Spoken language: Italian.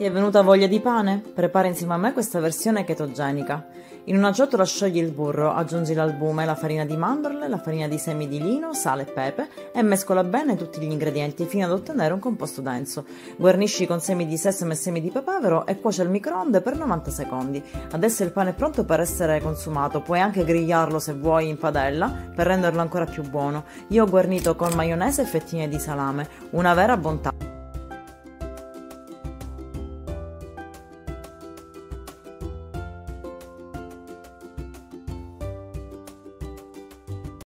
Ti è venuta voglia di pane? Prepara insieme a me questa versione chetogenica. In una ciotola sciogli il burro, aggiungi l'albume, la farina di mandorle, la farina di semi di lino, sale e pepe e mescola bene tutti gli ingredienti fino ad ottenere un composto denso. Guarnisci con semi di sesamo e semi di papavero e cuoci al microonde per 90 secondi. Adesso il pane è pronto per essere consumato, puoi anche grigliarlo se vuoi in padella per renderlo ancora più buono. Io ho guarnito con maionese e fettine di salame, una vera bontà.